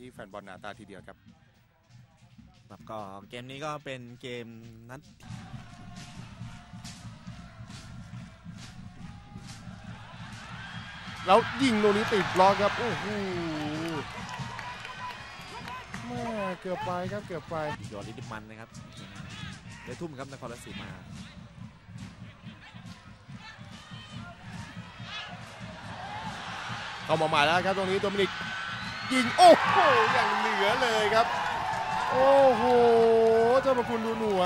ที่แฟนบอลหนาตาทีเดียวครับก็เกมนี้ก็เป็นเกมนัดแล้วยิงโนนี้ติดบล็อกครับโอ้โหแม่เกือบไปครับเกือบไปยอดลิติมันนะครับได้ทุ่มครับนครราชสีมาเข้ามาใหม่แล้วครับตรงนี้โดมินิกยิงโอ้โหอย่างเหนือเลยครับโอ้โหเจ้าพระคุณดูหนัว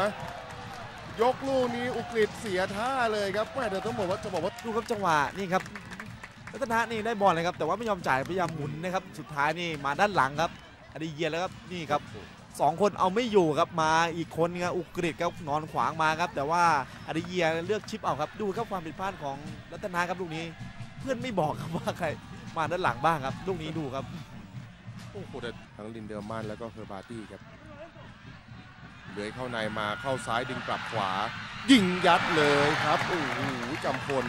ยกลูกนี้อุกฤษเสียท่าเลยครับแม่เดี๋ยวต้องบอกว่าจะบอกว่าดูครับจังหวะนี่ครับรัตนะนี่ได้บอลเลยครับแต่ว่าไม่ยอมจ่ายพยายามหมุนนะครับสุดท้ายนี่มาด้านหลังครับอดีเยียแล้วครับนี่ครับสองคนเอาไม่อยู่ครับมาอีกคนนึงอุกฤษครับนอนขวางมาครับแต่ว่าอดีเยียเลือกชิปเอาครับดูครับความผิดพลาดของรัตนะครับลูกนี้เพื่อนไม่บอกครับว่าใครมาด้านหลังบ้างครับลูกนี้ดูครับโอ้โหทั้งลินเดอร์มันแล้วก็เฮอร์บาร์ตี้ครับเลื้อยเข้าในมาเข้าซ้ายดึงกลับขวายิงยัดเลยครับโอ้โหจำพล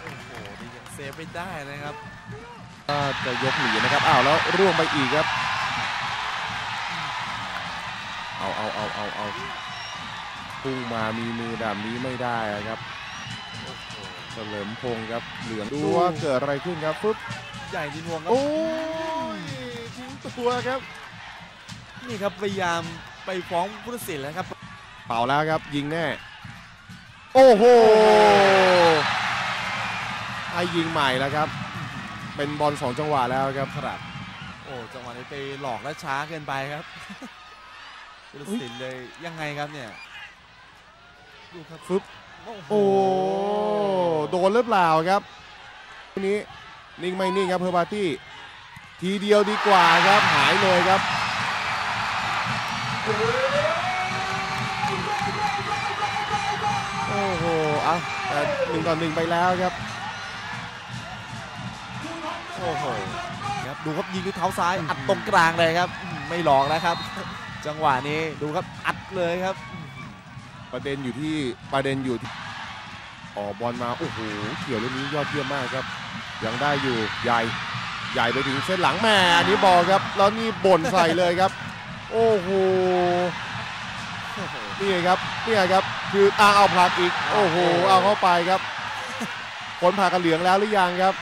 โอ้โหนี่ยังเซฟไม่ได้นะครับจะยกหนีนะครับอ้าวแล้วร่วงไปอีกครับเอาพุ่งมามีมือดำนี้ไม่ได้ครับเฉลิมพงศ์ครับเหลืองดูว่าเกิดอะไรขึ้นครับปุ๊บใหญ่ดินวงครับโอ้ทิ้งตัวครับนี่ครับพยายามไปฟ้องผู้ตัดสินแล้วครับเป่าแล้วครับยิงแน่โอ้โหไอ้ยิงใหม่แล้วครับเป็นบอล2จังหวะแล้วครับครับโอ้จังหวะนี้ไปหลอกและช้าเกินไปครับผู้ตัดสินเลยยังไงครับเนี่ยดูครับปุ๊บโอ้โดนหรือเปล่าครับวันนี้นิ่งไม่นิ่งครับเฮอร์บาร์ตี้ทีเดียวดีกว่าครับหายเลยครับโอ้โหอ่ะ1-1ไปแล้วครับโอ้โหครับดูครับยิงด้วยเท้าซ้ายอัดตรงกลางเลยครับไม่หลอกนะครับจังหวะนี้ดูครับอัดเลยครับประเด็นอยู่ที่ออกบอลมาโอ้โหเขี่ยวลูกนี้ยอดเยี่ยมมากครับยังได้อยู่ใหญ่ไปถึงเส้นหลังแม่นี่บอลครับแล้วนี่บ่นใส่เลยครับโอ้โหนี่ครับคือเอาผลักอีกโอ้โหเอาเข้าไปครับคนผ่ากระเหลืองแล้วหรือยังครับ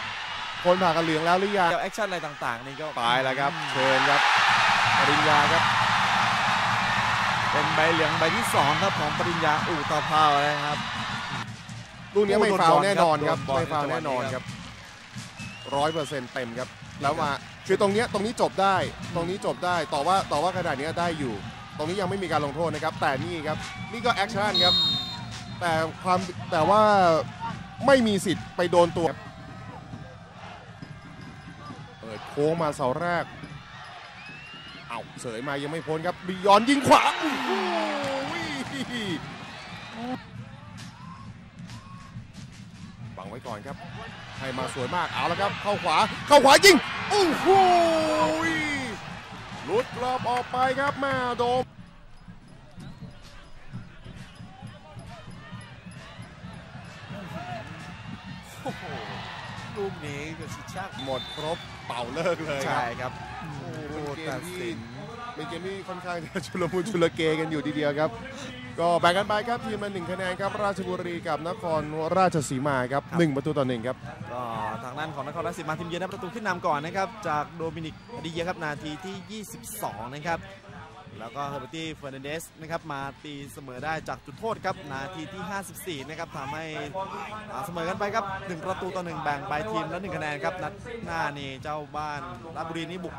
คนผ่ากระเหลืองแล้วหรือยังแอคชั่นอะไรต่างๆนี่ก็ไปแล้วครับเชิญครับปริญญาครับเป็นใบเหลืองใบที่2ครับของปริญญาอู่ตะเภานะครับลูกนี้ไม่ฟาวแน่นอนครับไม่ฟาวแน่นอนครับ 100% เต็มครับแล้วมาคือตรงนี้จบได้ตรงนี้จบได้ต่อว่าขนาดนี้ได้อยู่ตรงนี้ยังไม่มีการลงโทษนะครับแต่นี่ครับนี่ก็แอคชั่นครับแต่ว่าไม่มีสิทธิ์ไปโดนตัวเปิดโค้งมาเสาแรกเอาเสยมายังไม่พ้นครับบียอนยิงขวาบังไว้ก่อนครับให้มาสวยมากเอาแล้วครับเข้าขวายิงโอ้โหหลุดรอบออกไปครับแม่โดมโอ้โหลูกนี้ก็ชิดชักหมดครบเป่าเลิกเลยใช่ครับเป็นเกมที่ค่อนข้างจะชุลมุนชุลเกกันอยู่ทีเดียวครับก็แบ่งกันไปครับทีมละ1 คะแนนครับราชบุรีกับนครราชสีมาครับ1-1ครับก็ทางด้านของนครราชสีมาทีมเยือนได้ประตูขึ้นนำก่อนนะครับจากโดมินิกอดีเยครับนาทีที่22นะครับแล้วก็เฮอร์เบอร์ตี้เฟอร์นันเดสนะครับมาตีเสมอได้จากจุดโทษครับนาทีที่54นะครับทำให้เสมอกันไปครับ1-1แบ่งไปทีมละ1 คะแนนครับนัดหน้านี่เจ้าบ้านราชบุรีนี่บุก